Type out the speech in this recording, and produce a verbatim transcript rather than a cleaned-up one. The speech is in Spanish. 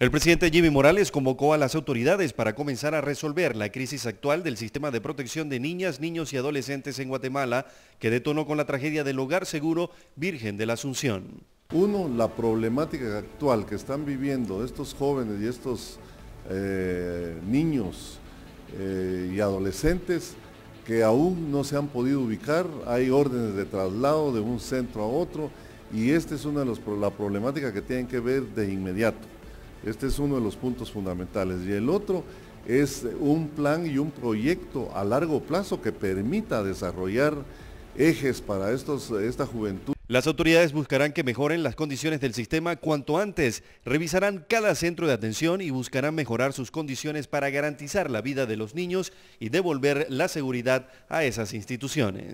El presidente Jimmy Morales convocó a las autoridades para comenzar a resolver la crisis actual del sistema de protección de niñas, niños y adolescentes en Guatemala, que detonó con la tragedia del Hogar Seguro Virgen de la Asunción. Uno, la problemática actual que están viviendo estos jóvenes y estos eh, niños eh, y adolescentes que aún no se han podido ubicar. Hay órdenes de traslado de un centro a otro y esta es una de las problemáticas que tienen que ver de inmediato. Este es uno de los puntos fundamentales. Y el otro es un plan y un proyecto a largo plazo que permita desarrollar ejes para estos, esta juventud. Las autoridades buscarán que mejoren las condiciones del sistema cuanto antes, revisarán cada centro de atención y buscarán mejorar sus condiciones para garantizar la vida de los niños y devolver la seguridad a esas instituciones.